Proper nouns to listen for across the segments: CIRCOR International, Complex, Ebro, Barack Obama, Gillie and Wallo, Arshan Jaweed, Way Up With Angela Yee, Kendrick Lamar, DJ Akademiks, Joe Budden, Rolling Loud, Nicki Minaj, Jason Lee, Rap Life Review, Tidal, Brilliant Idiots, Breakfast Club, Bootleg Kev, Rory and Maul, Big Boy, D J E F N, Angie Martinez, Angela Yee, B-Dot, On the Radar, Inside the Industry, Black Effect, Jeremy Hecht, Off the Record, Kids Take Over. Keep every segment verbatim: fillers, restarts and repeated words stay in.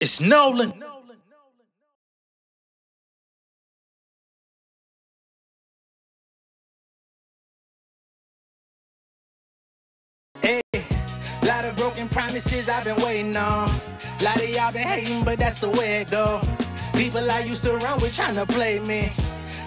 It's Nolan. Hey, lot of broken promises I've been waiting on. Lot of y'all been hating, but that's the way it go. People I used to run with trying to play me.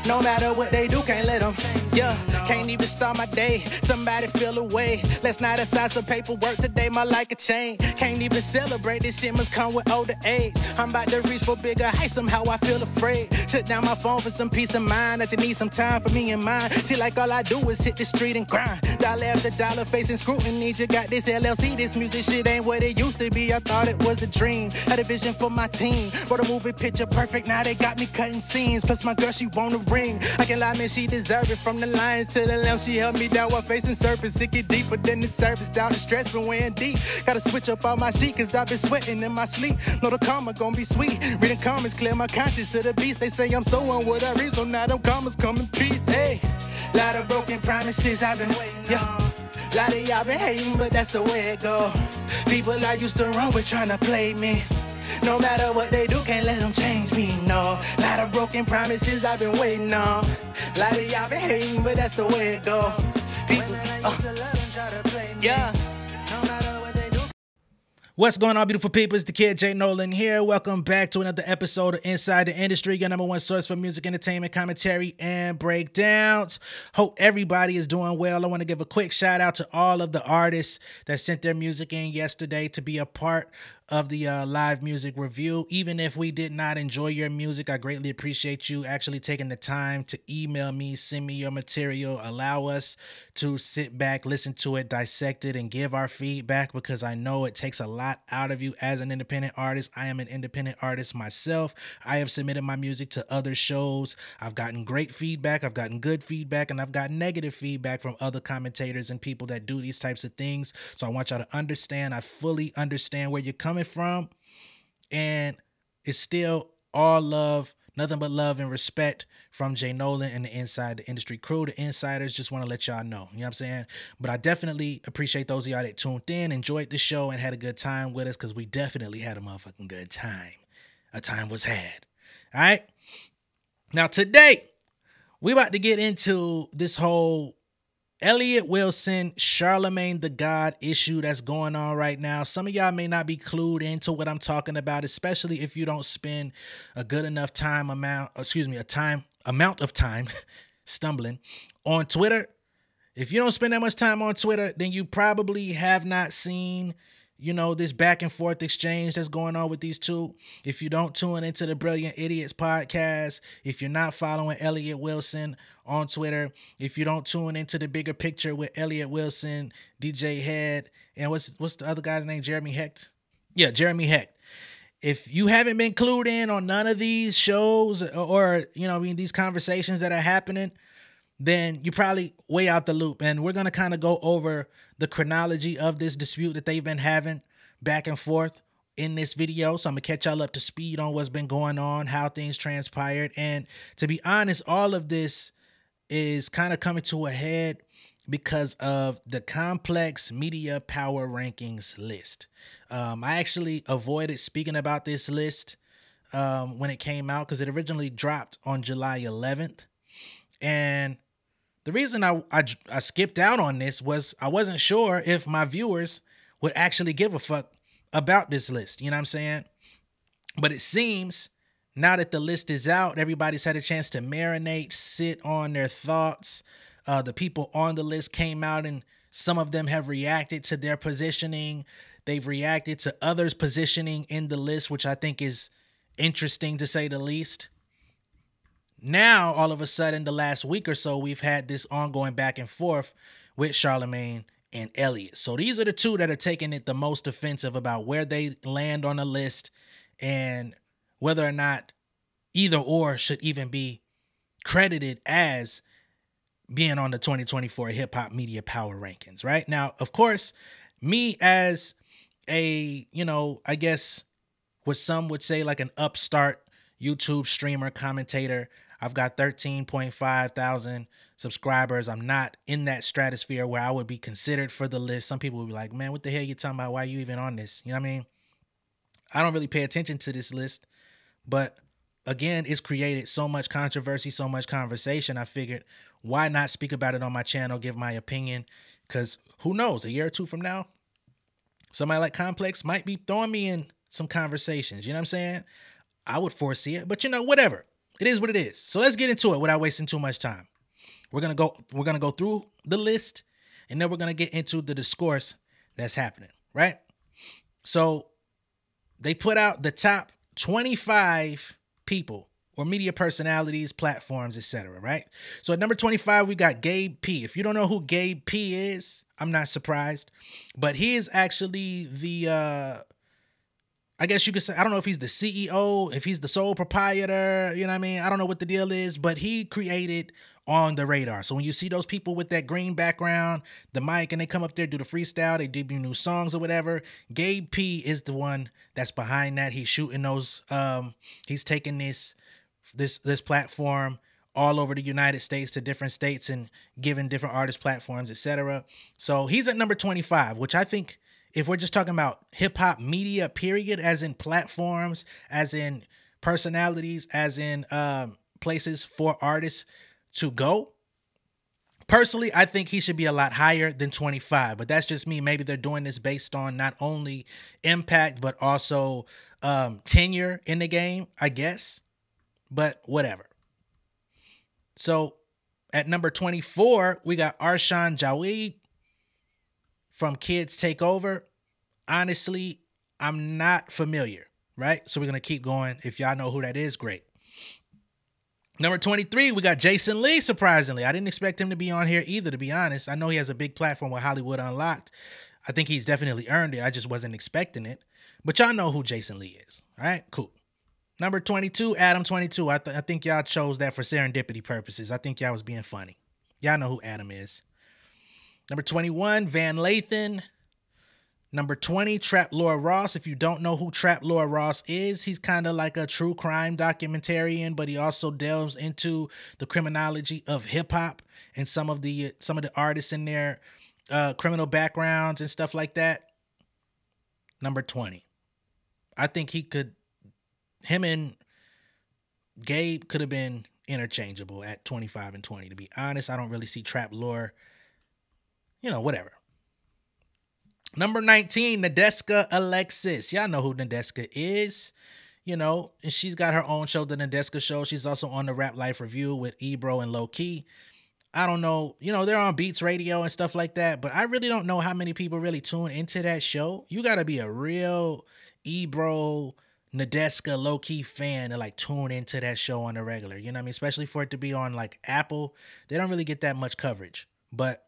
No matter what they do, can't let them. Yeah, can't even start my day. Somebody feel away. Let's not assign some paperwork today. My life a chain. Can't even celebrate. This shit must come with older age. I'm about to reach for bigger heights. Somehow I feel afraid. Shut down my phone for some peace of mind. I just need some time for me and mine. See, like all I do is hit the street and grind. Dollar after dollar facing scrutiny. You got this L L C. This music shit ain't what it used to be. I thought it was a dream. Had a vision for my team. Wrote a movie picture perfect. Now they got me cutting scenes. Plus my girl, she wanna ring. I can lie, man, she deserved it. From the lions to the lamb, she held me down while facing serpents. It get deeper than the surface. Down the stretch, been weighing deep. Gotta switch up all my sheet, cause I've been sweating in my sleep. Know the karma gon' be sweet. Reading comments, clear my conscience to the beast. They say I'm so on what I read, so now them commas come in peace. Hey, lot of broken promises I've been waiting yeah. on. Lot of y'all been hating, but that's the way it go. People I used to run with trying to play me. No matter what they do, can't let them change me, no. Lot of broken promises I've been waiting on. Lot of y'all been hating, but that's the way it go. People, uh, yeah. What's going on, beautiful people? It's the kid Jay Nolan here. Welcome back to another episode of Inside the Industry, your number one source for music, entertainment, commentary, and breakdowns. Hope everybody is doing well. I want to give a quick shout out to all of the artists that sent their music in yesterday to be a part of the uh, live music review. Even if we did not enjoy your music, I greatly appreciate you actually taking the time to email me, send me your material, allow us to sit back, listen to it, dissect it, and give our feedback, because I know it takes a lot out of you as an independent artist. I am an independent artist myself. I have submitted my music to other shows. I've gotten great feedback, I've gotten good feedback, and I've gotten negative feedback from other commentators and people that do these types of things. So I want y'all to understand, I fully understand where you're coming from, and it's still all love, nothing but love and respect from Jay Nolan and the Inside the Industry crew. The insiders, just want to let y'all know, you know what I'm saying? But I definitely appreciate those of y'all that tuned in, enjoyed the show, and had a good time with us, because we definitely had a motherfucking good time. A time was had. All right, now today we about to get into this whole Elliott Wilson, Charlamagne Tha God issue that's going on right now. Some of y'all may not be clued into what I'm talking about, especially if you don't spend a good enough time amount, excuse me, a time amount of time stumbling on Twitter. If you don't spend that much time on Twitter, then you probably have not seen, you know, this back and forth exchange that's going on with these two. If you don't tune into the Brilliant Idiots podcast, if you're not following Elliott Wilson on Twitter, if you don't tune into The Bigger Picture with Elliott Wilson, D J Hed, and what's what's the other guy's name? Jeremy Hecht? Yeah, Jeremy Hecht. If you haven't been clued in on none of these shows or, or you know, I mean, these conversations that are happening, then you're probably way out the loop. And we're going to kind of go over the chronology of this dispute that they've been having back and forth in this video. So I'm going to catch y'all up to speed on what's been going on, how things transpired. And to be honest, all of this is kind of coming to a head because of the Complex Media Power Rankings list. Um, I actually avoided speaking about this list um, when it came out, because it originally dropped on July eleventh. And the reason I, I, I skipped out on this was I wasn't sure if my viewers would actually give a fuck about this list. You know what I'm saying? But it seems now that the list is out, everybody's had a chance to marinate, sit on their thoughts. Uh, the people on the list came out, and some of them have reacted to their positioning. They've reacted to others' positioning in the list, which I think is interesting to say the least. Now, all of a sudden, the last week or so, we've had this ongoing back and forth with Charlamagne and Elliott. So these are the two that are taking it the most offensive about where they land on the list and whether or not either or should even be credited as being on the twenty twenty-four Hip Hop Media Power Rankings, right? Now, of course, me as a, you know, I guess what some would say like an upstart YouTube streamer, commentator, I've got thirteen point five thousand subscribers. I'm not in that stratosphere where I would be considered for the list. Some people would be like, man, what the hell you talking about? Why are you even on this? You know what I mean? I don't really pay attention to this list, but again, it's created so much controversy, so much conversation. I figured, why not speak about it on my channel, give my opinion? Because who knows, a year or two from now, somebody like Complex might be throwing me in some conversations. You know what I'm saying? I would foresee it, but you know, whatever. It is what it is. So let's get into it without wasting too much time. We're gonna go, we're gonna go through the list, and then we're gonna get into the discourse that's happening, right? So they put out the top twenty-five people or media personalities, platforms, et cetera, right? So at number twenty-five, we got Gabe P. If you don't know who Gabe P is, I'm not surprised, but he is actually the, uh, I guess you could say, I don't know if he's the C E O, if he's the sole proprietor, you know what I mean? I don't know what the deal is, but he created On the Radar. So when you see those people with that green background, the mic, and they come up there, do the freestyle, they debut new songs or whatever, Gabe P is the one that's behind that. He's shooting those, um, he's taking this, this, this platform all over the United States to different states and giving different artists platforms, et cetera. So he's at number twenty-five, which I think, if we're just talking about hip-hop media, period, as in platforms, as in personalities, as in um, places for artists to go, personally, I think he should be a lot higher than twenty-five, but that's just me. Maybe they're doing this based on not only impact, but also um, tenure in the game, I guess, but whatever. So at number twenty-four, we got Arshan Jaweed from Kids Take Over. Honestly, I'm not familiar, right? So we're going to keep going. If y'all know who that is, great. Number twenty-three, we got Jason Lee, surprisingly. I didn't expect him to be on here either, to be honest. I know he has a big platform with Hollywood Unlocked. I think he's definitely earned it. I just wasn't expecting it. But y'all know who Jason Lee is, all right? Cool. Number twenty-two, Adam twenty-two. I, th I think y'all chose that for serendipity purposes. I think y'all was being funny. Y'all know who Adam is. Number twenty-one, Van Lathan. Number twenty, Trap Lore Ross. If you don't know who Trap Lore Ross is, he's kind of like a true crime documentarian, but he also delves into the criminology of hip hop and some of the some of the artists in their uh, criminal backgrounds and stuff like that. Number twenty, I think he could, him and Gabe could have been interchangeable at twenty-five and twenty. To be honest, I don't really see Trap Lore. You know, whatever. Number nineteen, Nadeska Alexis. Y'all know who Nadeska is. You know, and she's got her own show, The Nadeska Show. She's also on the Rap Life Review with Ebro and Low Key. I don't know. You know, they're on Beats Radio and stuff like that, but I really don't know how many people really tune into that show. You got to be a real Ebro, Nadeska, Low Key fan to, like, tune into that show on the regular. You know what I mean? Especially for it to be on, like, Apple. They don't really get that much coverage, but...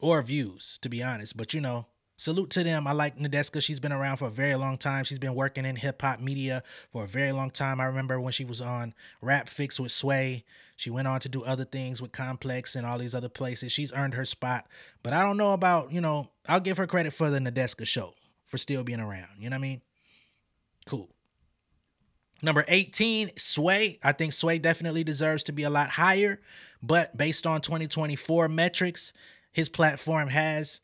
or views, to be honest. But, you know, salute to them. I like Nadeska. She's been around for a very long time. She's been working in hip-hop media for a very long time. I remember when she was on Rap Fix with Sway. She went on to do other things with Complex and all these other places. She's earned her spot. But I don't know about, you know, I'll give her credit for The Nadeska Show for still being around. You know what I mean? Cool. Number eighteen, Sway. I think Sway definitely deserves to be a lot higher. But based on twenty twenty-four metrics, his platform has,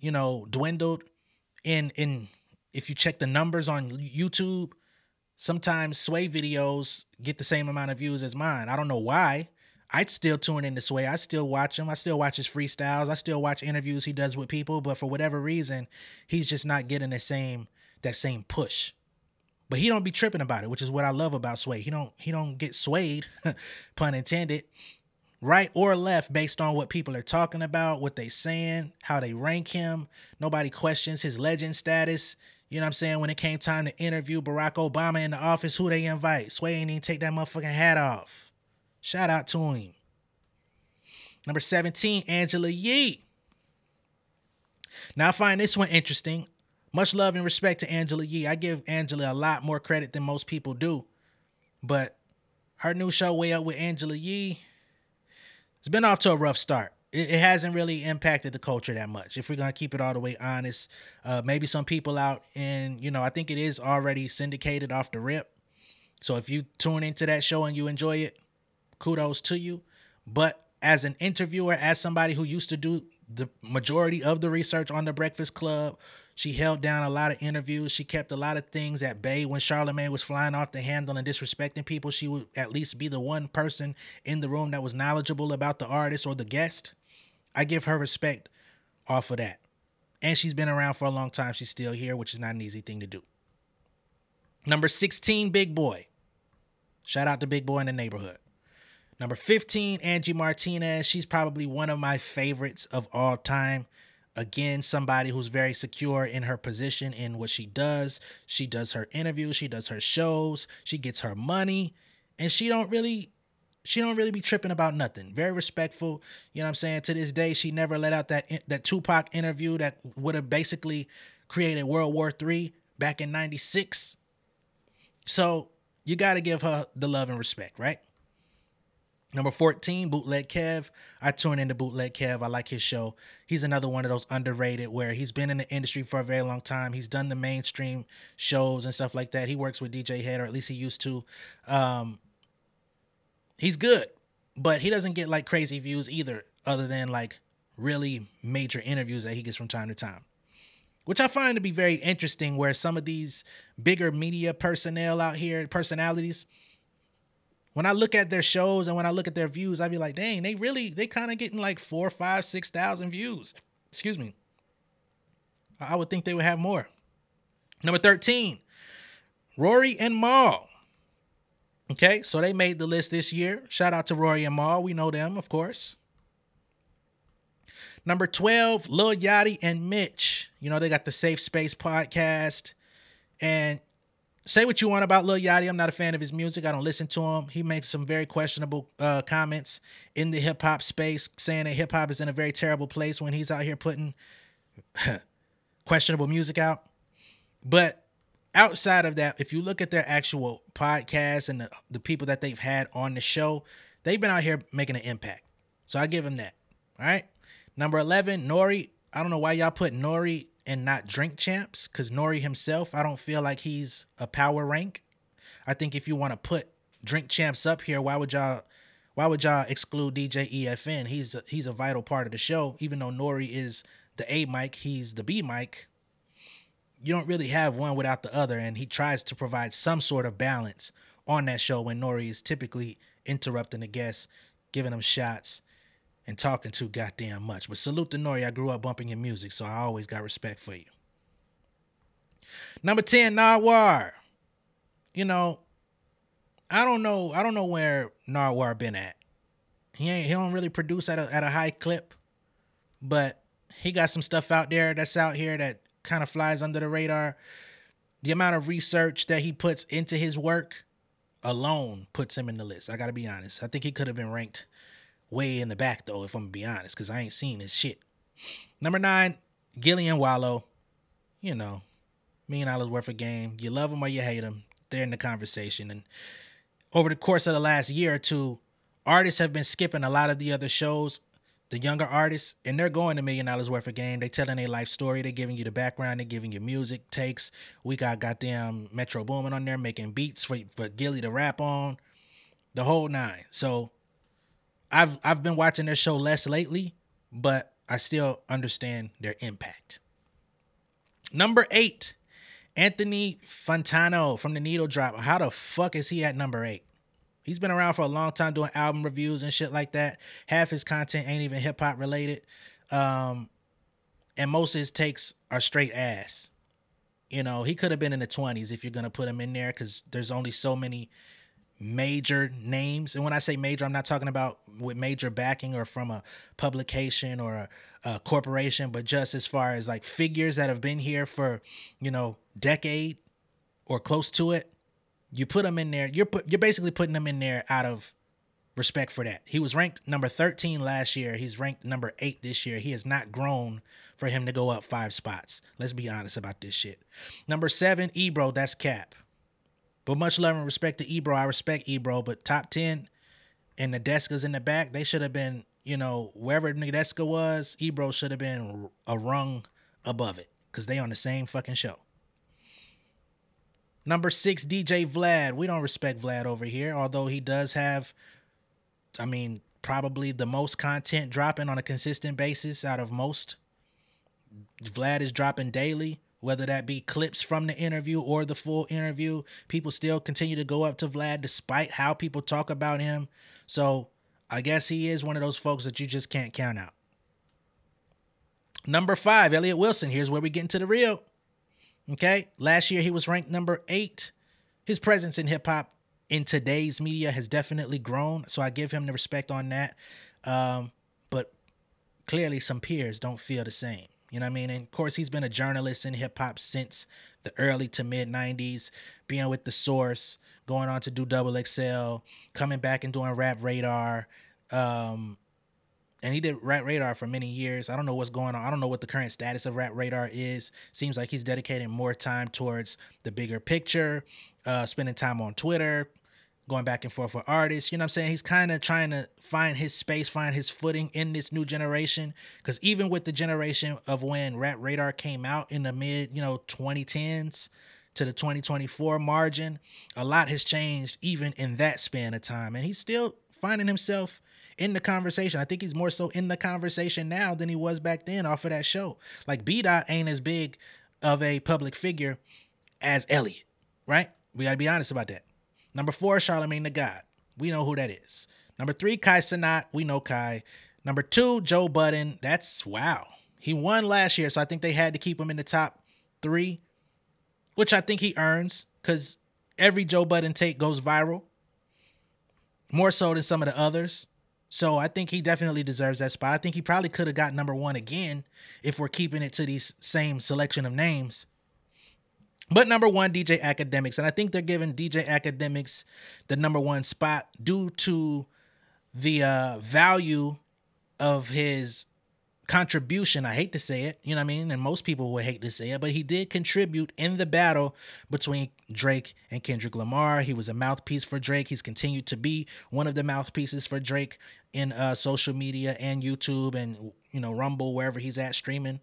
you know, dwindled in, in, if you check the numbers on YouTube, sometimes Sway videos get the same amount of views as mine. I don't know why. I'd still tune into Sway. I still watch him. I still watch his freestyles. I still watch interviews he does with people, but for whatever reason, he's just not getting the same, that same push. But he don't be tripping about it, which is what I love about Sway. He don't, he don't get swayed, pun intended, right or left based on what people are talking about, what they saying, how they rank him. Nobody questions his legend status. You know what I'm saying? When it came time to interview Barack Obama in the office, who they invite? Sway ain't even take that motherfucking hat off. Shout out to him. Number seventeen, Angela Yee. Now I find this one interesting. Much love and respect to Angela Yee. I give Angela a lot more credit than most people do. But her new show, Way Up with Angela Yee, it's been off to a rough start. It, it hasn't really impacted the culture that much, if we're going to keep it all the way honest. Uh, maybe some people out in, you know, I think it is already syndicated off the rip. So if you tune into that show and you enjoy it, kudos to you. But as an interviewer, as somebody who used to do the majority of the research on The Breakfast Club. She held down a lot of interviews. She kept a lot of things at bay. When Charlamagne was flying off the handle and disrespecting people, she would at least be the one person in the room that was knowledgeable about the artist or the guest. I give her respect off of that. And she's been around for a long time. She's still here, which is not an easy thing to do. Number sixteen, Big Boy. Shout out to Big Boy in the neighborhood. Number fifteen, Angie Martinez. She's probably one of my favorites of all time. Again, somebody who's very secure in her position in what she does. She does her interviews, she does her shows, she gets her money, and she don't really, she don't really be tripping about nothing. Very respectful, you know what I'm saying? To this day, she never let out that that Tupac interview that would have basically created World War Three back in ninety-six. So you got to give her the love and respect, right? Number fourteen, Bootleg Kev. I tune into Bootleg Kev. I like his show. He's another one of those underrated where he's been in the industry for a very long time. He's done the mainstream shows and stuff like that. He works with D J Hed, or at least he used to. Um, he's good, but he doesn't get like crazy views either, other than like really major interviews that he gets from time to time, which I find to be very interesting, where some of these bigger media personnel out here, personalities, when I look at their shows and when I look at their views, I'd be like, dang, they really, they kind of getting like four, five, six thousand views. Excuse me. I would think they would have more. Number thirteen, Rory and Maul. Okay, so they made the list this year. Shout out to Rory and Maul. We know them, of course. Number twelve, Lil Yachty and Mitch. You know, they got the Safe Space podcast. And say what you want about Lil Yachty. I'm not a fan of his music. I don't listen to him. He makes some very questionable uh, comments in the hip-hop space, saying that hip-hop is in a very terrible place when he's out here putting questionable music out. But outside of that, if you look at their actual podcasts and the, the people that they've had on the show, they've been out here making an impact. So I give them that. All right? Number eleven, Nori. I don't know why y'all put Nori and not Drink Champs, because Nori himself, I don't feel like he's a power rank. I think if you want to put Drink Champs up here, why would y'all why would y'all exclude D J E F N? He's a, he's a vital part of the show. Even though Nori is the A mic, he's the B mic. You don't really have one without the other, and he tries to provide some sort of balance on that show when Nori is typically interrupting the guests, giving them shots, and talking too goddamn much. But salute to Nori. I grew up bumping your music, so I always got respect for you. Number ten, Narwhar. You know, I don't know. I don't know where Narwhar been at. He ain't. He don't really produce at a at a high clip, but he got some stuff out there that's out here that kind of flies under the radar. The amount of research that he puts into his work alone puts him in the list. I gotta be honest. I think he could have been ranked way in the back, though, if I'm gonna be honest, because I ain't seen his shit. Number nine, Gillie and Wallo. You know, million dollars worth of game. You love them or you hate them. They're in the conversation. And over the course of the last year or two, artists have been skipping a lot of the other shows, the younger artists, and they're going to million dollars worth of game. They're telling their life story. They're giving you the background. They're giving you music takes. We got goddamn Metro Boomin on there making beats for, for Gillie to rap on. The whole nine. So I've I've been watching their show less lately, but I still understand their impact. Number eight, Anthony Fantano from The Needle Drop. How the fuck is he at number eight? He's been around for a long time doing album reviews and shit like that. Half his content ain't even hip hop related. Um, and most of his takes are straight ass. You know, he could have been in the twenties if you're going to put him in there, because there's only so many major names. And when I say major, I'm not talking about with major backing or from a publication or a, a corporation, but just as far as like figures that have been here for, you know, decade or close to it. You put them in there. You're put, you're basically putting them in there out of respect for that. He was ranked number thirteen last year. He's ranked number eight this year. He has not grown for him to go up five spots. Let's be honest about this shit. Number seven, Ebro. That's cap. But much love and respect to Ebro. I respect Ebro, but top ten and Nadeska's in the back. They should have been, you know, wherever Nadeska was, Ebro should have been a rung above it, because they on the same fucking show. Number six, D J Vlad. We don't respect Vlad over here, although he does have, I mean, probably the most content dropping on a consistent basis out of most. Vlad is dropping daily, whether that be clips from the interview or the full interview. People still continue to go up to Vlad despite how people talk about him. So I guess he is one of those folks that you just can't count out. Number five, Elliott Wilson. Here's where we get into the real. Okay, last year he was ranked number eight. His presence in hip-hop in today's media has definitely grown, so I give him the respect on that. Um, but clearly some peers don't feel the same. You know what I mean? And of course, he's been a journalist in hip-hop since the early to mid nineties, being with The Source, going on to do X X L, coming back and doing Rap Radar. Um, and he did Rap Radar for many years. I don't know what's going on. I don't know what the current status of Rap Radar is. Seems like he's dedicating more time towards the bigger picture, uh, spending time on Twitter, going back and forth for artists. You know what I'm saying? He's kind of trying to find his space, find his footing in this new generation. Because even with the generation of when Rap Radar came out in the mid, you know, twenty tens to the twenty twenty-four margin, a lot has changed even in that span of time. And he's still finding himself in the conversation. I think he's more so in the conversation now than he was back then off of that show. Like B-Dot ain't as big of a public figure as Elliott, right? We got to be honest about that. Number four, Charlamagne Tha God. We know who that is. Number three, Kai Cenat. We know Kai. Number two, Joe Budden. That's, wow. He won last year, so I think they had to keep him in the top three, which I think he earns because every Joe Budden take goes viral, more so than some of the others. So I think he definitely deserves that spot. I think he probably could have got number one again if we're keeping it to these same selection of names. But number one, D J Akademiks. And I think they're giving D J Akademiks the number one spot due to the uh, value of his contribution. I hate to say it, you know what I mean? And most people would hate to say it, but he did contribute in the battle between Drake and Kendrick Lamar. He was a mouthpiece for Drake. He's continued to be one of the mouthpieces for Drake in uh, social media and YouTube and, you know, Rumble, wherever he's at streaming.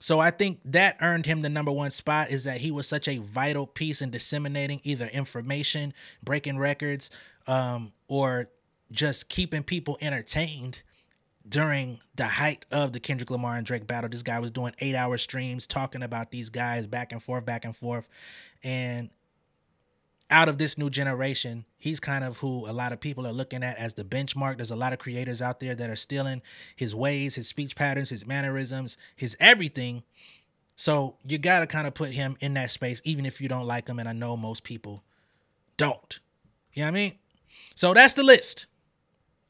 So I think that earned him the number one spot, is that he was such a vital piece in disseminating either information, breaking records, um, or just keeping people entertained during the height of the Kendrick Lamar and Drake battle. This guy was doing eight-hour streams talking about these guys back and forth, back and forth. And out of this new generation, he's kind of who a lot of people are looking at as the benchmark. There's a lot of creators out there that are stealing his ways, his speech patterns, his mannerisms, his everything. So you got to kind of put him in that space, even if you don't like him. And I know most people don't. You know what I mean? So that's the list.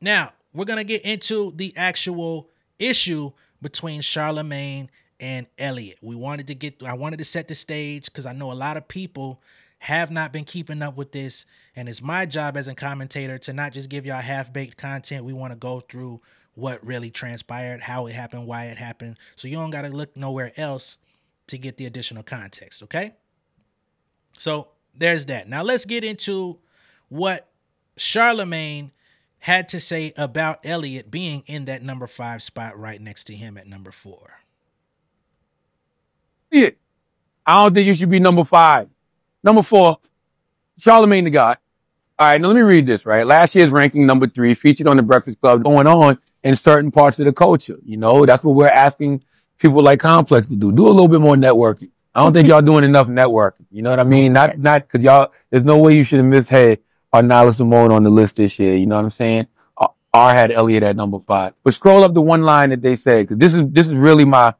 Now, we're going to get into the actual issue between Charlamagne and Elliott. We wanted to get, I wanted to set the stage because I know a lot of people have not been keeping up with this, and it's my job as a commentator to not just give y'all half-baked content. We want to go through what really transpired, how it happened, why it happened, so you don't got to look nowhere else to get the additional context, okay? So there's that. Now let's get into what Charlamagne had to say about Elliott being in that number five spot right next to him at number four. Yeah. I don't think you should be number five. Number four, Charlamagne Tha God. All right, now let me read this, right? Last year's ranking, number three, featured on the Breakfast Club, going on in certain parts of the culture. You know, that's what we're asking people like Complex to do. Do a little bit more networking. I don't think y'all doing enough networking. You know what I mean? Not, not because y'all, there's no way you should have missed, hey, or Nyla Simone on the list this year. You know what I'm saying? R had Elliott at number five. But scroll up the one line that they said, because this is, this is really my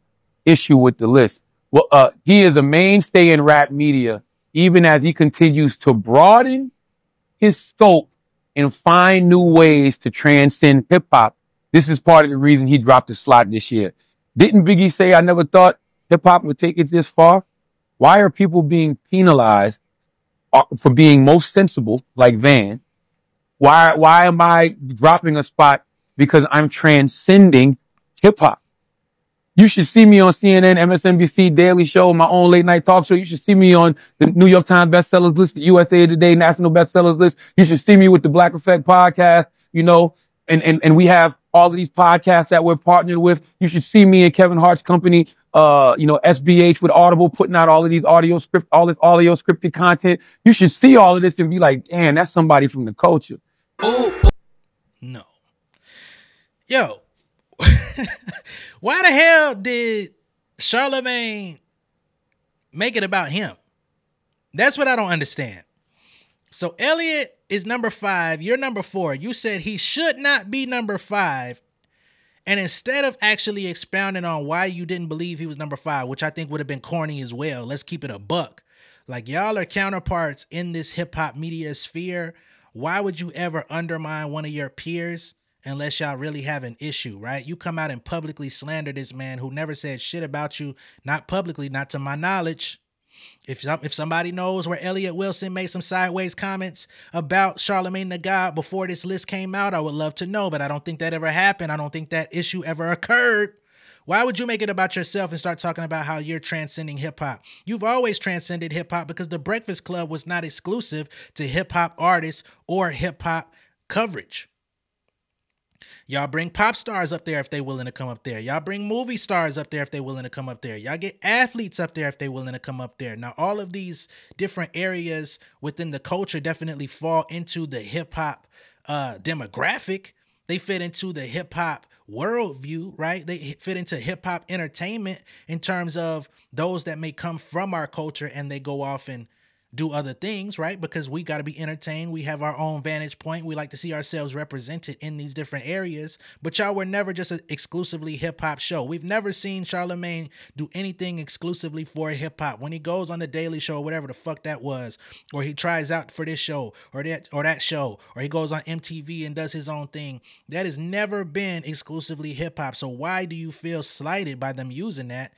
issue with the list. Well, uh, he is a mainstay in rap media, even as he continues to broaden his scope and find new ways to transcend hip-hop. This is part of the reason he dropped the slot this year. Didn't Biggie say, I never thought hip-hop would take it this far? Why are people being penalized for being most sensible, like Van? Why, why am I dropping a spot because I'm transcending hip-hop? You should see me on C N N, M S N B C, Daily Show, my own late-night talk show. You should see me on the New York Times bestsellers list, the U S A Today National Bestsellers list. You should see me with the Black Effect podcast, you know, and, and, and we have all of these podcasts that we're partnered with. You should see me and Kevin Hart's company, uh, you know, S B H with Audible, putting out all of these audio script, all this audio scripted content. You should see all of this and be like, damn, that's somebody from the culture. Oh, no. yo, why the hell did Charlamagne make it about him? That's what I don't understand. So Elliott is number five. You're number four. You said he should not be number five. And instead of actually expounding on why you didn't believe he was number five, which I think would have been corny as well. Let's keep it a buck. Like, y'all are counterparts in this hip hop media sphere. Why would you ever undermine one of your peers unless y'all really have an issue, right? You come out and publicly slander this man who never said shit about you, not publicly, not to my knowledge. If, if somebody knows where Elliott Wilson made some sideways comments about Charlamagne Tha God before this list came out, I would love to know, but I don't think that ever happened. I don't think that issue ever occurred. Why would you make it about yourself and start talking about how you're transcending hip-hop? You've always transcended hip-hop because The Breakfast Club was not exclusive to hip-hop artists or hip-hop coverage. Y'all bring pop stars up there if they willing to come up there. Y'all bring movie stars up there if they willing to come up there. Y'all get athletes up there if they willing to come up there. Now, all of these different areas within the culture definitely fall into the hip-hop uh, demographic. They fit into the hip-hop worldview, right? They fit into hip-hop entertainment in terms of those that may come from our culture and they go off and do other things, right? Because we got to be entertained. We have our own vantage point. We like to see ourselves represented in these different areas. But y'all were never just an exclusively hip-hop show. We've never seen Charlamagne do anything exclusively for hip-hop. When he goes on The Daily Show, whatever the fuck that was, or he tries out for this show or that or that show, or he goes on M T V and does his own thing, that has never been exclusively hip-hop. So why do you feel slighted by them using that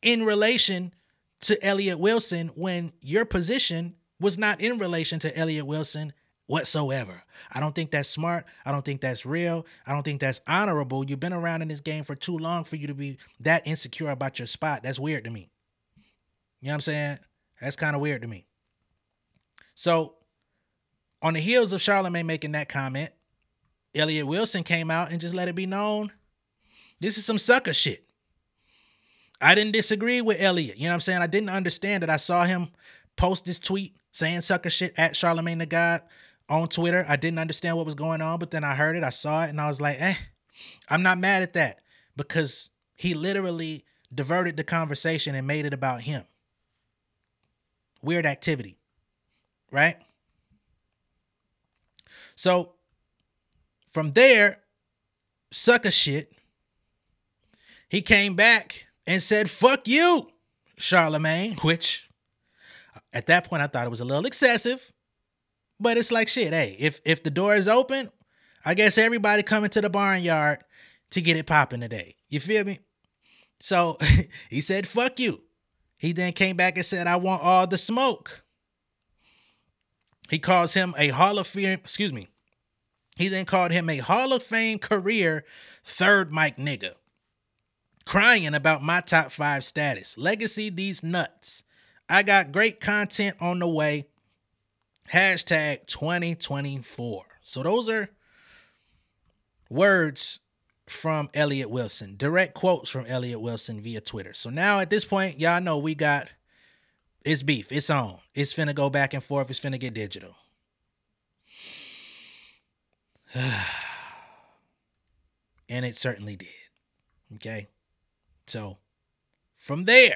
in relation to Elliott Wilson when your position was not in relation to Elliott Wilson whatsoever? I don't think that's smart. I don't think that's real. I don't think that's honorable. You've been around in this game for too long for you to be that insecure about your spot. That's weird to me. You know what I'm saying? That's kind of weird to me. So on the heels of Charlamagne making that comment, Elliott Wilson came out and just let it be known, this is some sucker shit. I didn't disagree with Elliott. You know what I'm saying? I didn't understand it. I saw him post this tweet saying sucker shit at Charlamagne Tha God on Twitter. I didn't understand what was going on, but then I heard it. I saw it, and I was like, eh, I'm not mad at that because he literally diverted the conversation and made it about him. Weird activity, right? So from there, sucker shit, he came back and said, fuck you, Charlamagne, which at that point I thought it was a little excessive, but it's like, shit, hey, if, if the door is open, I guess everybody coming to the barnyard to get it popping today. You feel me? So he said, fuck you. He then came back and said, I want all the smoke. He calls him a Hall of Fame, excuse me. He then called him a Hall of Fame career third mic nigga. Crying about my top five status. Legacy these nuts. I got great content on the way. Hashtag twenty twenty-four. So those are words from Elliott Wilson. Direct quotes from Elliott Wilson via Twitter. So now at this point, y'all know we got, it's beef. It's on. It's finna go back and forth. It's finna get digital. And it certainly did. Okay. So from there,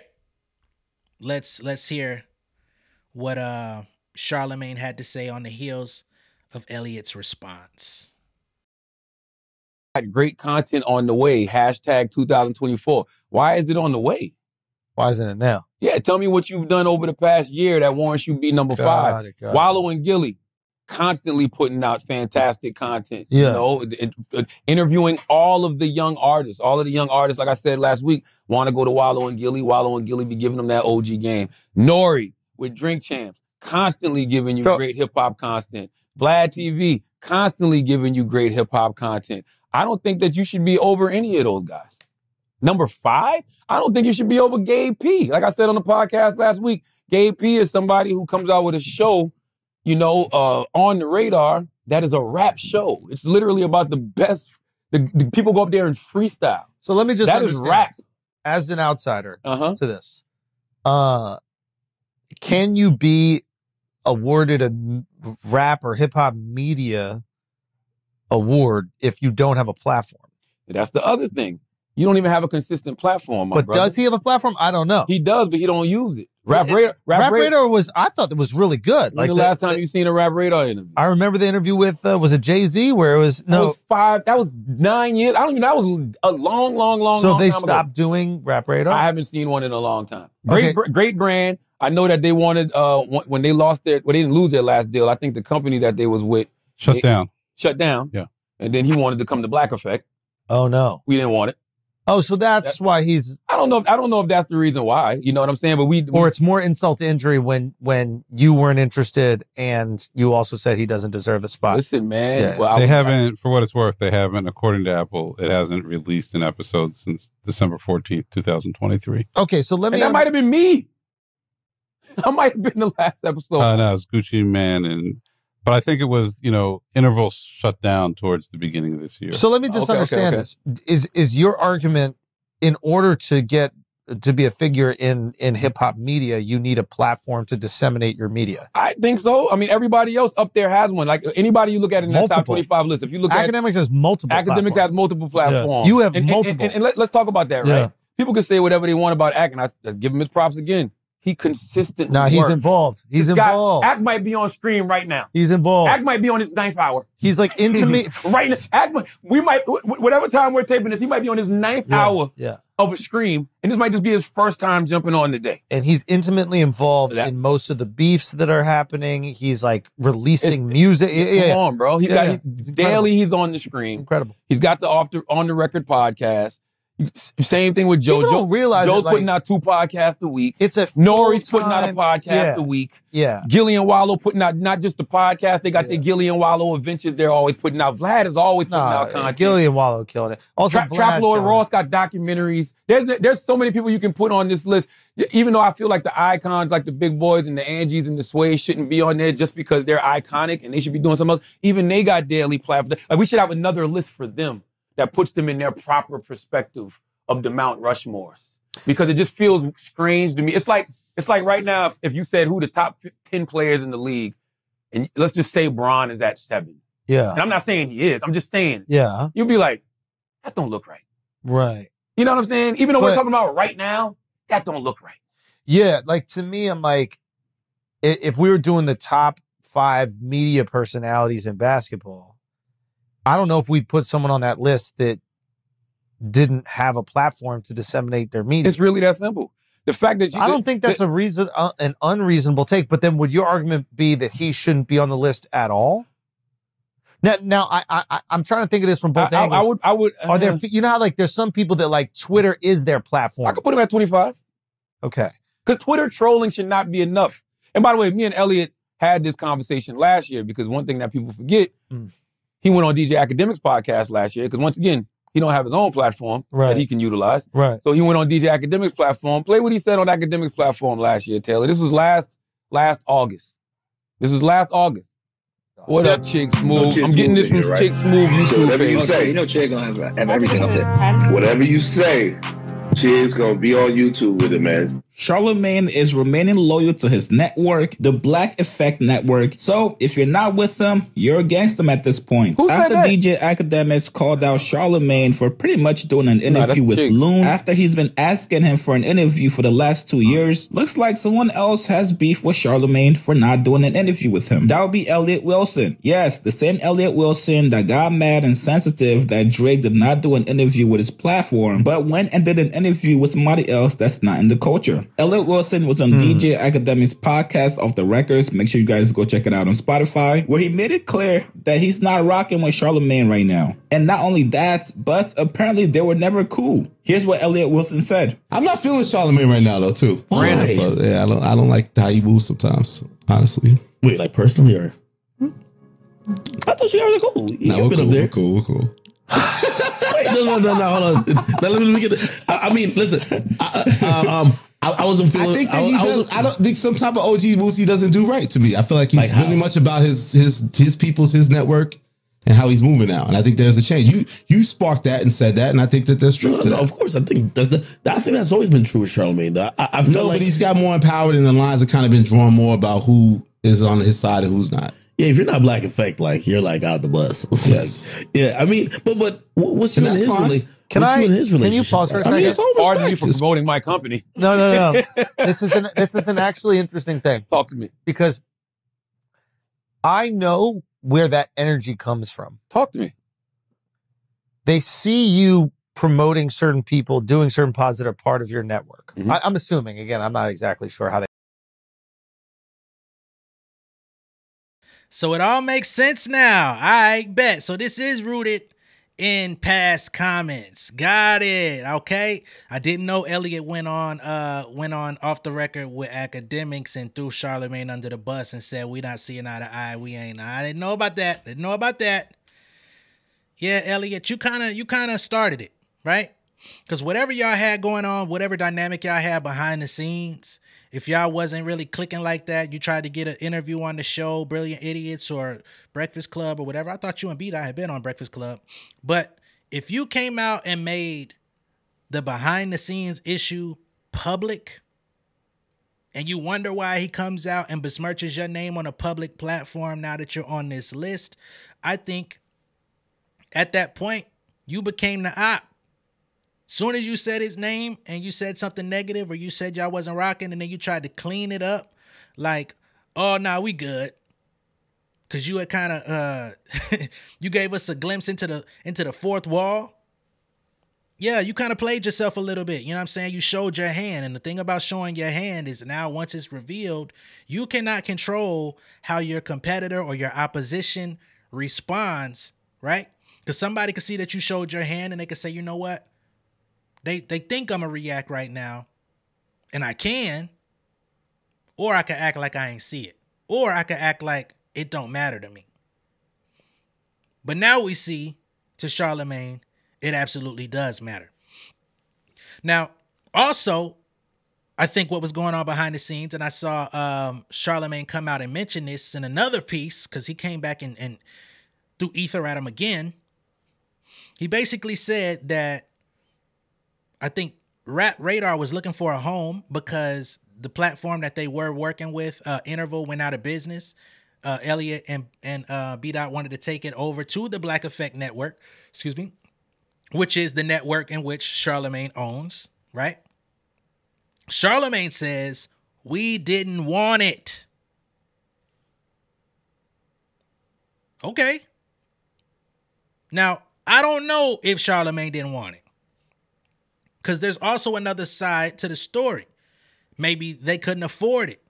let's let's hear what uh, Charlamagne had to say on the heels of Elliott's response. Got great content on the way. Hashtag two thousand twenty-four. Why is it on the way? Why isn't it now? Yeah, tell me what you've done over the past year that warrants you be number God, five. God. Wallo and Gillie constantly putting out fantastic content, yeah. You know, interviewing all of the young artists, all of the young artists, like I said last week, want to go to Wallo and Gillie, Wallo and Gillie be giving them that O G game. Nori with Drink Champs, constantly giving you so, great hip-hop content. Vlad T V, constantly giving you great hip-hop content. I don't think that you should be over any of those guys. Number five, I don't think you should be over Gabe P. Like I said on the podcast last week, Gabe P is somebody who comes out with a show, you know, uh, On the Radar, that is a rap show. It's literally about the best. The, the people go up there and freestyle. So let me just that is rap. As an outsider uh-huh. to this, uh, can you be awarded a rap or hip hop media award if you don't have a platform? That's the other thing. You don't even have a consistent platform, my But brother. Does he have a platform? I don't know. He does, but he don't use it. Rap Radar, Rap, Rap Radar, Radar was, I thought it was really good. Like the, the last time the, you seen a Rap Radar interview? I remember the interview with, uh, was it Jay-Z where it was, no. That was five, that was nine years. I don't even, that was a long, long, long, so long time ago. So they stopped doing Rap Radar? I haven't seen one in a long time. Great, okay. great brand. I know that they wanted, uh, when they lost their, well, they didn't lose their last deal. I think the company that they was with. Shut it, down. Shut down. Yeah. And then he wanted to come to Black Effect. Oh no. We didn't want it. Oh, so that's that, why he's. I don't know. If, I don't know if that's the reason why. You know what I'm saying? But we, we or it's more insult to injury when when you weren't interested and you also said he doesn't deserve a spot. Listen, man. Yeah. Well, they I, haven't, I, for what it's worth, they haven't. According to Apple, it hasn't released an episode since December fourteenth, two thousand twenty-three. Okay, so let me. And that might have been me. I might have been the last episode. Uh, no, it's Gucci Man and. But I think it was, you know, intervals shut down towards the beginning of this year. So let me just okay, understand okay, okay. this. Is is your argument, in order to get to be a figure in, in hip-hop media, you need a platform to disseminate your media? I think so. I mean, everybody else up there has one. Like, anybody you look at in multiple. The top twenty-five list, if you look Akademiks at... Akademiks has multiple Akademiks has multiple platforms. Yeah. You have and, multiple. And, and, and, and let's talk about that, yeah. right? People can say whatever they want about Ak, and I, I give him his props again. He consistently Nah, he's works. involved. He's this involved. Guy, Ak might be on stream right now. He's involved. Ak might be on his ninth hour. He's like intimate. right now. Ak, we might, whatever time we're taping this, he might be on his ninth yeah, hour yeah. of a stream. And this might just be his first time jumping on today. And he's intimately involved that, in most of the beefs that are happening. He's like releasing it's, music. It's, it, it, come on, bro. He's yeah, got, yeah. He's daily he's on the screen. Incredible. He's got the, off the On the Record podcast. Same thing with Joe. People don't realize Joe's it, like, putting out two podcasts a week. It's a Nori's putting out a podcast yeah, a week. Yeah. Gillie and Wallo putting out not just the podcast. They got yeah. their Gillie and Wallo adventures. They're always putting out. Vlad is always putting nah, out content. Gillie and Wallo killing it. Also, Tra Vlad Trap Lore Ross got documentaries. There's there's so many people you can put on this list. Even though I feel like the icons, like the Big Boys and the Angies and the Sways, shouldn't be on there just because they're iconic and they should be doing something else. Even they got daily platforms. Like, we should have another list for them. That puts them in their proper perspective of the Mount Rushmores, because it just feels strange to me. It's like it's like right now, if, if you said who the top ten players in the league, and let's just say Bron is at seven. Yeah. And I'm not saying he is. I'm just saying. Yeah. You'd be like, that don't look right. Right. You know what I'm saying? Even though but, we're talking about right now, that don't look right. Yeah. Like to me, I'm like, if we were doing the top five media personalities in basketball. I don't know if we put someone on that list that didn't have a platform to disseminate their media. It's really that simple. The fact that you I don't did, think that's that, a reason, uh, an unreasonable take. But then, would your argument be that he shouldn't be on the list at all? Now, now I, I, I'm trying to think of this from both I, angles. I, I would, I would. Uh, Are there? You know how like there's some people that like Twitter is their platform. I could put him at twenty-five. Okay. Because Twitter trolling should not be enough. And by the way, me and Elliott had this conversation last year, because one thing that people forget. Mm. He went on D J Akademiks' podcast last year, because once again, he don't have his own platform right. that he can utilize. Right. So he went on D J Akademiks' platform. Play what he said on Akademiks' platform last year, Taylor. This was last last August. This was last August. What up, Chick Smooth? No, I'm getting this from right? Chick Smooth YouTube. So whatever you say, you know Chick gonna have, have everything up there. Whatever you say, Chick's gonna be on YouTube with it, man. Charlamagne is remaining loyal to his network, the Black Effect Network. So if you're not with them, you're against them at this point. Who after D J Akademiks called out Charlamagne for pretty much doing an interview nah, with Chick. Loon, after he's been asking him for an interview for the last two years, looks like someone else has beef with Charlamagne for not doing an interview with him. That would be Elliott Wilson. Yes, the same Elliott Wilson that got mad and sensitive that Drake did not do an interview with his platform, but went and did an interview with somebody else that's not in the culture. Elliott Wilson was on mm. D J Akademiks' podcast Off the Records. Make sure you guys go check it out on Spotify, where he made it clear that he's not rocking with Charlamagne right now. And not only that, but apparently they were never cool. Here's what Elliott Wilson said. I'm not feeling Charlamagne right now, though, too. Why? Yeah, I don't, I don't like how you move sometimes, honestly. Wait, like personally? or hmm? I thought you guys were cool. You nah, we're been cool, up there. We're cool, we're cool. Wait, no, no, no, no, hold on. Now, let me, let me get the, I, I mean, listen. I, uh, um... I, I wasn't feeling. I think that I, he I does. I don't think some type of O G moves he doesn't do right to me. I feel like he's like really much about his his his people's his network and how he's moving now. And I think there's a change. You you sparked that and said that, and I think that there's truth no, to no, that. Of course, I think that's the. I think that's always been true with Charlamagne. I, I feel no, like but he's got more empowered, and the lines have kind of been drawn more about who is on his side and who's not. Yeah, if you're not Black Effect, like you're like out the bus. Yes. Yeah, I mean, but but what's you and his relationship? Can I? Can you pause for a second? I mean, it's so much. Pardon me for promoting my company. No, no, no. This is an this is an actually interesting thing. Talk to me, because I know where that energy comes from. Talk to me. They see you promoting certain people, doing certain positive part of your network. Mm-hmm. I, I'm assuming. Again, I'm not exactly sure how they. So it all makes sense now. I bet. So this is rooted in past comments. Got it. Okay. I didn't know Elliott went on uh, went on off the record with Akademiks and threw Charlamagne under the bus and said, we not seeing eye to eye. We ain't. I didn't know about that. Didn't know about that. Yeah, Elliott, you kind of you kind of started it, right? Because whatever y'all had going on, whatever dynamic y'all had behind the scenes, if y'all wasn't really clicking like that, you tried to get an interview on the show, Brilliant Idiots or Breakfast Club or whatever. I thought you and B-Dot had been on Breakfast Club. But if you came out and made the behind-the-scenes issue public and you wonder why he comes out and besmirches your name on a public platform now that you're on this list, I think at that point, you became the op. Soon as you said his name and you said something negative or you said y'all wasn't rocking and then you tried to clean it up like, oh, nah, we good. Because you had kind of, uh, you gave us a glimpse into the into the fourth wall. Yeah, you kind of played yourself a little bit. You know what I'm saying? You showed your hand. And the thing about showing your hand is now once it's revealed, you cannot control how your competitor or your opposition responds, right? Because somebody could see that you showed your hand and they could say, you know what? They they think I'm gonna react right now, and I can, or I can act like I ain't see it, or I can act like it don't matter to me. But now we see, to Charlamagne, it absolutely does matter. Now, also, I think what was going on behind the scenes, and I saw um, Charlamagne come out and mention this in another piece, because he came back and, and threw ether at him again. He basically said that I think Rap Radar was looking for a home because the platform that they were working with, uh, Interval, went out of business. Uh, Elliott and, and uh, B-Dot wanted to take it over to the Black Effect Network, excuse me, which is the network in which Charlamagne owns, right? Charlamagne says, we didn't want it. Okay. Now, I don't know if Charlamagne didn't want it. Because there's also another side to the story. Maybe they couldn't afford it,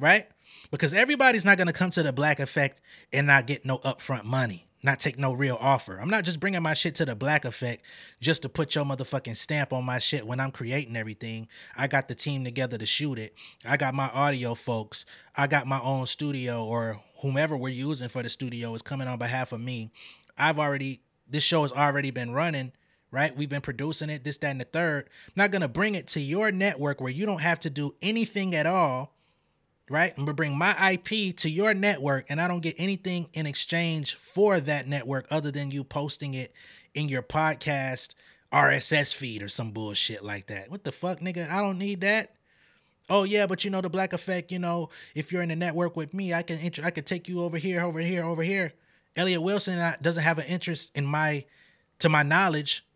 right? Because everybody's not going to come to the Black Effect and not get no upfront money, not take no real offer. I'm not just bringing my shit to the Black Effect just to put your motherfucking stamp on my shit when I'm creating everything. I got the team together to shoot it. I got my audio folks. I got my own studio, or whomever we're using for the studio is coming on behalf of me. I've already, this show has already been running, right? We've been producing it, this, that, and the third. I'm not going to bring it to your network where you don't have to do anything at all, right? I'm going to bring my I P to your network, and I don't get anything in exchange for that network other than you posting it in your podcast R S S feed or some bullshit like that. What the fuck, nigga? I don't need that. Oh, yeah, but you know, the Black Effect, you know, if you're in the network with me, I can I can take you over here, over here, over here. Elliott Wilson doesn't have an interest in my, to my knowledge,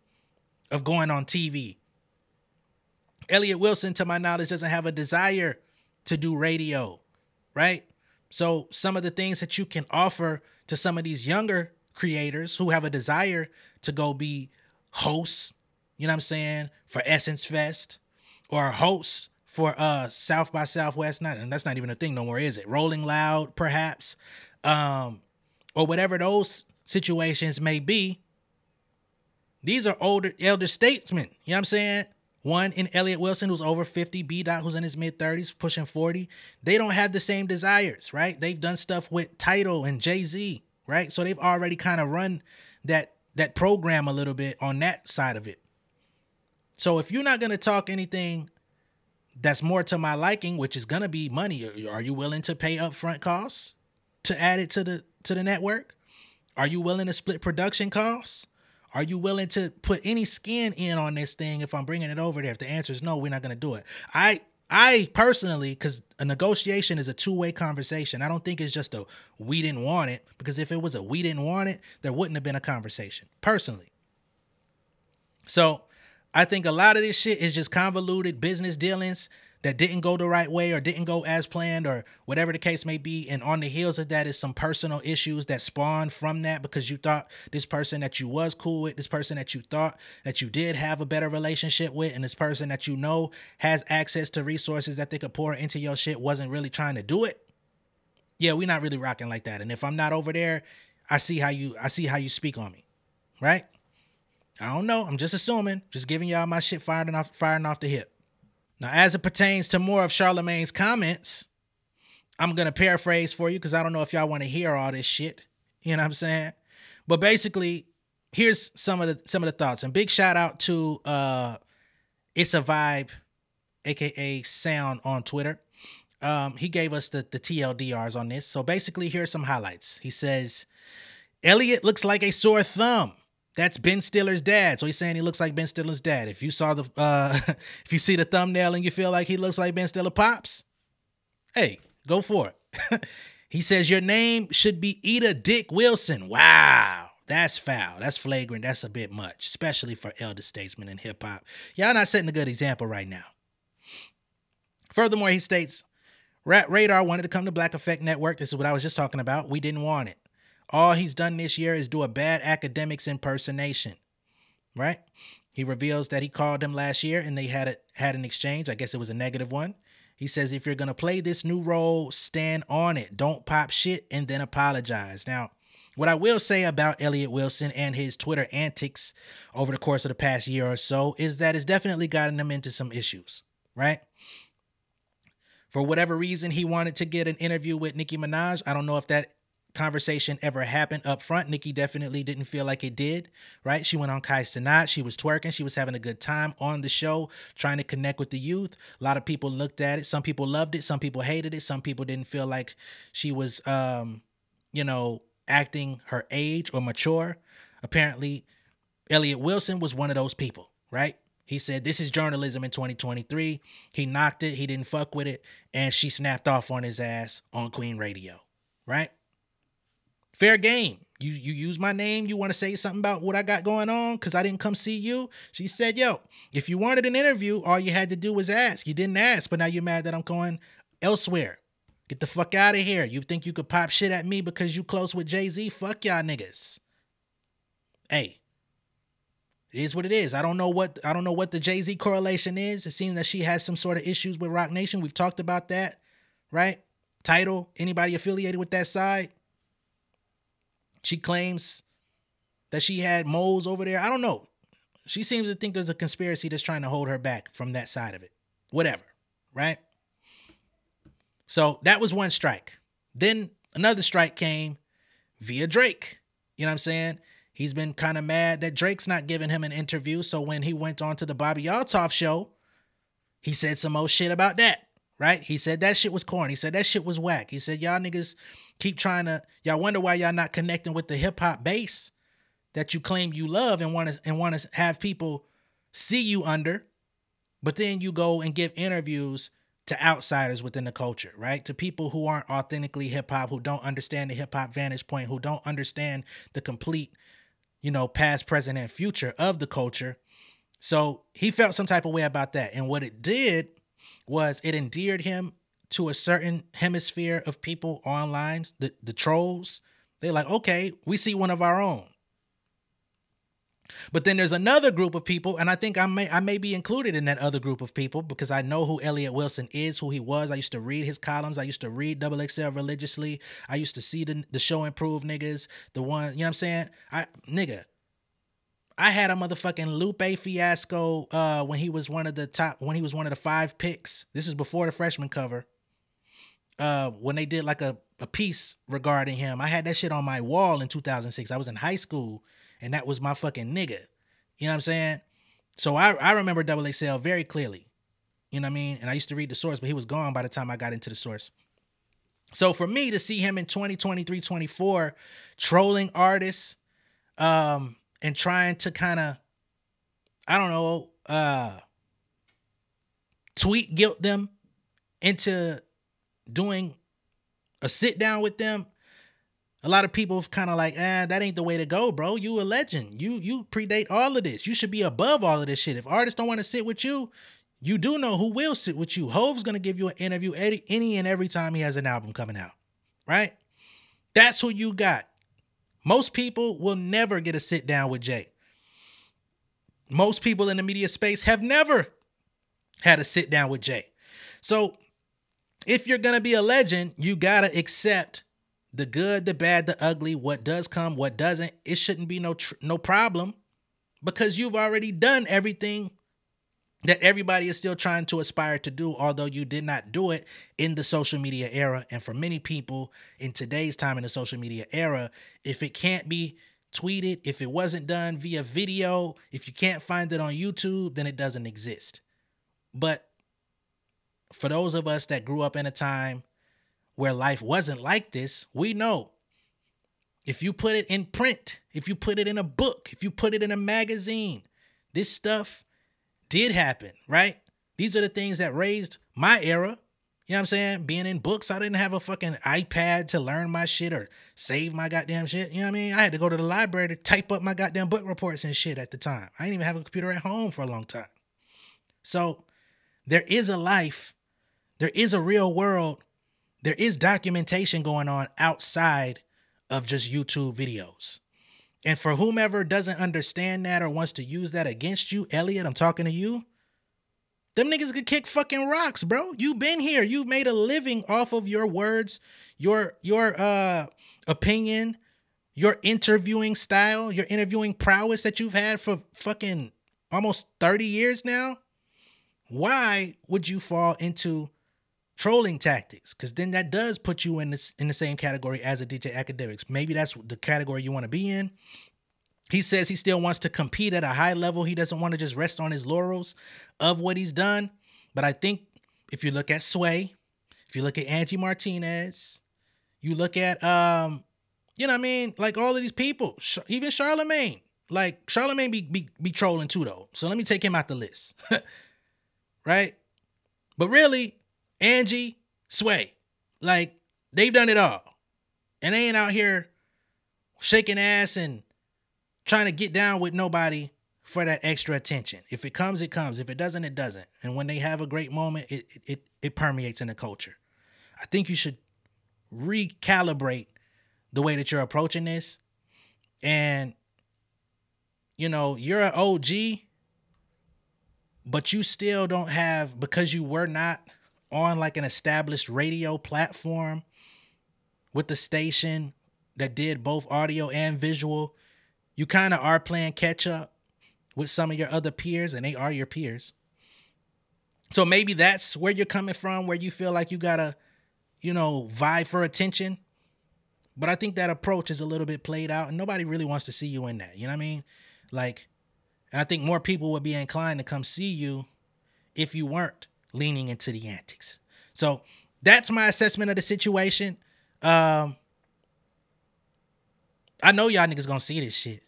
of going on T V. Elliott Wilson, to my knowledge, doesn't have a desire to do radio, right? So some of the things that you can offer to some of these younger creators who have a desire to go be hosts, you know what I'm saying, for Essence Fest, or hosts for uh, South by Southwest, not, and that's not even a thing no more, is it? Rolling Loud, perhaps, um, or whatever those situations may be. These are older elder statesmen, you know what I'm saying? One in Elliott Wilson, who's over fifty, B-Dot, who's in his mid-thirties, pushing forty. They don't have the same desires, right? They've done stuff with Tidal and Jay-Z, right? So they've already kind of run that, that program a little bit on that side of it. So if you're not going to talk anything that's more to my liking, which is going to be money, are you willing to pay upfront costs to add it to the, to the network? Are you willing to split production costs? Are you willing to put any skin in on this thing if I'm bringing it over there? If the answer is no, we're not going to do it. I I personally, because a negotiation is a two-way conversation. I don't think it's just a we didn't want it, because if it was a we didn't want it, there wouldn't have been a conversation, personally. So I think a lot of this shit is just convoluted business dealings that didn't go the right way or didn't go as planned or whatever the case may be. And on the heels of that is some personal issues that spawned from that, because you thought this person that you was cool with, this person that you thought that you did have a better relationship with, and this person that you know has access to resources that they could pour into your shit wasn't really trying to do it. Yeah, we're not really rocking like that. And if I'm not over there, I see how you, I see how you speak on me, right? I don't know. I'm just assuming, just giving y'all my shit firing off, firing off the hip. Now, as it pertains to more of Charlamagne's comments, I'm going to paraphrase for you because I don't know if y'all want to hear all this shit. You know what I'm saying? But basically, here's some of the some of the thoughts. And big shout out to uh, It's a Vibe, a k a. Sound on Twitter. Um, he gave us the, the T L D Rs on this. So basically, here's some highlights. He says, Elliott looks like a sore thumb. That's Ben Stiller's dad. So he's saying he looks like Ben Stiller's dad. If you saw the, uh, if you see the thumbnail and you feel like he looks like Ben Stiller Pops, hey, go for it. He says, your name should be Eda Dick Wilson. Wow. That's foul. That's flagrant. That's a bit much, especially for elder statesmen in hip hop. Y'all not setting a good example right now. Furthermore, he states, Rap Radar wanted to come to Black Effect Network. This is what I was just talking about. We didn't want it. All he's done this year is do a bad Akademiks impersonation, right? He reveals that he called them last year and they had a, had an exchange. I guess it was a negative one. He says, if you're going to play this new role, stand on it. Don't pop shit and then apologize. Now, what I will say about Elliott Wilson and his Twitter antics over the course of the past year or so is that it's definitely gotten him into some issues, right? For whatever reason, he wanted to get an interview with Nicki Minaj. I don't know if that conversation ever happened up front. Nikki definitely didn't feel like it did, right? She went on Kai Cenat. She was twerking. She was having a good time on the show, trying to connect with the youth. A lot of people looked at it. Some people loved it. Some people hated it. Some people didn't feel like she was, um, you know, acting her age or mature. Apparently, Elliott Wilson was one of those people, right? He said, this is journalism in twenty twenty-three. He knocked it. He didn't fuck with it. And she snapped off on his ass on Queen Radio, right? Fair game. You you use my name. You want to say something about what I got going on because I didn't come see you? She said, yo, if you wanted an interview, all you had to do was ask. You didn't ask, but now you're mad that I'm going elsewhere. Get the fuck out of here. You think you could pop shit at me because you close with Jay-Z? Fuck y'all niggas. Hey, it is what it is. I don't know what I don't know what the Jay-Z correlation is. It seems that she has some sort of issues with Roc Nation. We've talked about that, right? Tidal, anybody affiliated with that side? She claims that she had moles over there. I don't know. She seems to think there's a conspiracy that's trying to hold her back from that side of it. Whatever, right? So that was one strike. Then another strike came via Drake. You know what I'm saying? He's been kind of mad that Drake's not giving him an interview. So when he went on to the Bobby Yaltoff show, he said some old shit about that. Right? He said that shit was corny. He said that shit was whack. He said, y'all niggas keep trying to, y'all wonder why y'all not connecting with the hip hop base that you claim you love and want to and want to have people see you under. But then you go and give interviews to outsiders within the culture, right? To people who aren't authentically hip hop, who don't understand the hip hop vantage point, who don't understand the complete, you know, past, present, and future of the culture. So he felt some type of way about that. And what it did was it endeared him to a certain hemisphere of people online, the, the trolls. They're like, okay, we see one of our own. But then there's another group of people, and I think I may I may be included in that other group of people because I know who Elliott Wilson is, who he was. I used to read his columns. I used to read X X L religiously. I used to see the, the show improve niggas, the one, you know what I'm saying? I Nigga. I had a motherfucking Lupe fiasco uh, when he was one of the top, when he was one of the five picks. This is before the freshman cover. Uh, when they did like a, a piece regarding him. I had that shit on my wall in two thousand six. I was in high school and that was my fucking nigga. You know what I'm saying? So I, I remember X X L very clearly. You know what I mean? And I used to read The Source, but he was gone by the time I got into The Source. So for me to see him in twenty twenty-three, twenty-four, trolling artists, um... and trying to kind of, I don't know, uh, tweet guilt them into doing a sit down with them, a lot of people kind of like, ah, eh, that ain't the way to go, bro. You a legend. You you predate all of this. You should be above all of this shit. If artists don't want to sit with you, you do know who will sit with you. Hov's going to give you an interview any and every time he has an album coming out, right? That's who you got. Most people will never get a sit down with Jay. Most people in the media space have never had a sit down with Jay. So if you're going to be a legend, you got to accept the good, the bad, the ugly, what does come, what doesn't. It shouldn't be no tr no problem, because you've already done everything that everybody is still trying to aspire to do, although you did not do it in the social media era. And for many people in today's time in the social media era, if it can't be tweeted, if it wasn't done via video, if you can't find it on YouTube, then it doesn't exist. But for those of us that grew up in a time where life wasn't like this, we know if you put it in print, if you put it in a book, if you put it in a magazine, this stuff did happen, right? These are the things that raised my era. You know what I'm saying? Being in books, I didn't have a fucking iPad to learn my shit or save my goddamn shit. You know what I mean? I had to go to the library to type up my goddamn book reports and shit at the time. I didn't even have a computer at home for a long time. So there is a life. There is a real world. There is documentation going on outside of just YouTube videos. And for whomever doesn't understand that or wants to use that against you, Elliott, I'm talking to you. Them niggas could kick fucking rocks, bro. You've been here. You've made a living off of your words, your your uh, opinion, your interviewing style, your interviewing prowess that you've had for fucking almost thirty years now. Why would you fall into trolling tactics? Because then that does put you in, this, in the same category as a D J Akademiks. Maybe that's the category you want to be in. He says he still wants to compete at a high level. He doesn't want to just rest on his laurels of what he's done. But I think if you look at Sway, if you look at Angie Martinez, you look at, um, you know what I mean? Like all of these people, even Charlamagne. Like Charlamagne be, be, be trolling too, though. So let me take him out the list. Right? But really, Angie, Sway, like they've done it all. And they ain't out here shaking ass and trying to get down with nobody for that extra attention. If it comes, it comes. If it doesn't, it doesn't. And when they have a great moment, it it it permeates in the culture. I think you should recalibrate the way that you're approaching this. And, you know, you're an O G, but you still don't have, because you were not on like an established radio platform with the station that did both audio and visual, you kind of are playing catch up with some of your other peers, and they are your peers. So maybe that's where you're coming from, where you feel like you gotta, you know, vie for attention. But I think that approach is a little bit played out, and nobody really wants to see you in that. You know what I mean? Like, and I think more people would be inclined to come see you if you weren't leaning into the antics. So that's my assessment of the situation. Um, I know y'all niggas gonna see this shit.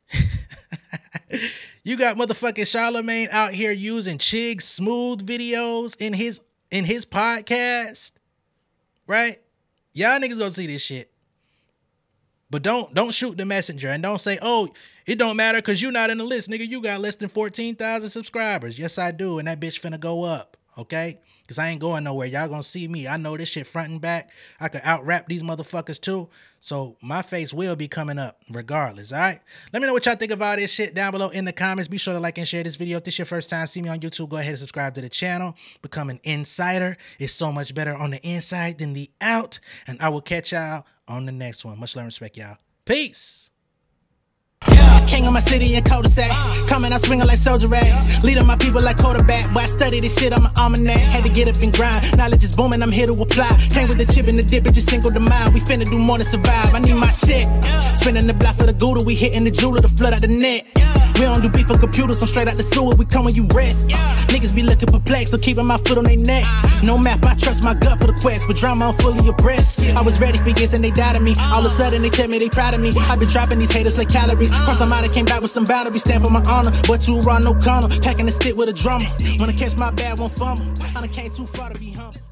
You got motherfucking Charlamagne out here using Chig Smooth videos in his in his podcast, right? Y'all niggas gonna see this shit. But don't don't shoot the messenger and don't say, oh, it don't matter because you're not in the list, nigga. You got less than fourteen thousand subscribers. Yes, I do, and that bitch finna go up, okay? Because I ain't going nowhere. Y'all gonna see me. I know this shit front and back. I could out-rap these motherfuckers too. So my face will be coming up regardless, all right? Let me know what y'all think about this shit down below in the comments. Be sure to like and share this video. If this is your first time see me on YouTube, go ahead and subscribe to the channel. Become an insider. It's so much better on the inside than the out. And I will catch y'all on the next one. Much love and respect, y'all. Peace. Yeah. King of my city and cul-de-sac. uh, Coming, I swing like soldier rats. Yeah. Leading my people like quarterback. Boy, I study this shit, I'm an almanac. Yeah. Had to get up and grind. Knowledge is booming, I'm here to apply. Came with the chip and the dip, it's just single to mine. We finna do more than survive. I need my check. Yeah. Spinning the block for the gouda, we hitting the jeweler to flood out the net. Yeah. We don't do beef for computers, I'm straight out the sewer, we come when you rest. Yeah. Niggas be looking perplexed, so keeping my foot on they neck. Uh-huh. No map, I trust my gut for the quest, but drama, I'm fully abreast. Yeah. I was ready for years and they doubted me. Uh-huh. All of a sudden they tell me they proud of me. I've been dropping these haters like calories. Uh-huh. Cross them out, I came back with some batteries, stand for my honor. But you run no corner, packing the stick with a drummer. Wanna catch my bad one from me, I done came too far to be humble.